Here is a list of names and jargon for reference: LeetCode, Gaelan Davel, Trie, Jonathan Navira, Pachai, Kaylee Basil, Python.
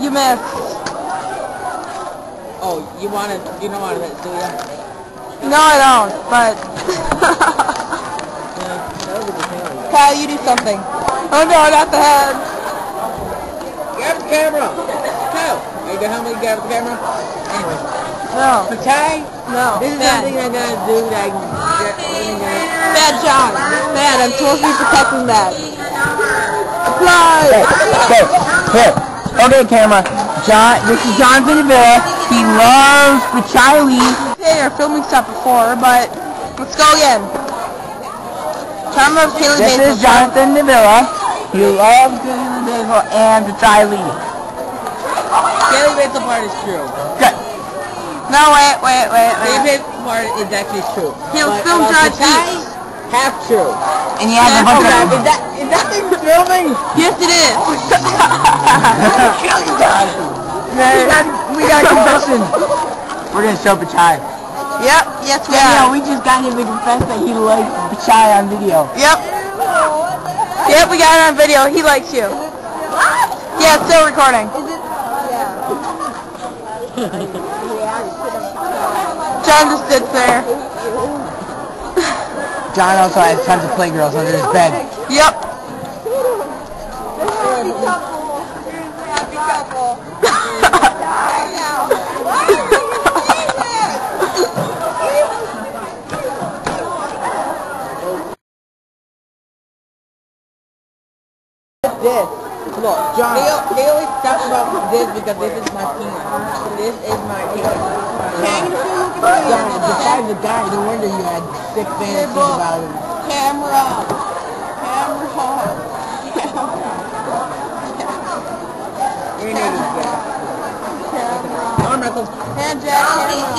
You missed. Oh, you want to, you don't want to, do you? No, I don't, but... yeah, Kyle, you do something. Oh no, not the head. Grab the camera. Kyle, are you going to help me grab the camera? Anyway. No. Pachai? No. This is something I'm going to do that I can get. Bad job. Bad, I'm supposed to be protecting that. Fly! Hey, hey, hey. Okay, camera. This is Jonathan Navira. He loves Pachai. They are filming stuff before, but let's go again. Camera of Kaylee This Basil. Is Jonathan Navira. He loves Gaelan Davel and Pachai. Kaylee Basil part is true. Good. No, wait. Kaylee Basil part is actually true. He'll film Pachai. Half true. And you have a hundred. Is that thing filming? Yes, it is. We got a confession. We're gonna show Pachai. Yep, yes we are. We just got him to confess that he likes Pachai on video. Yep. Yep, we got it on video. He likes you. Yeah, it's still recording. John just sits there. John also has tons of playgirls under his bed. Yep. This. Look, John. They always talk about this because this is my penis. This is my penis. John, besides the guy, no wonder you had sick fantasies about him. Camera. Camera. Your name is Jack. Camera. Hand jack.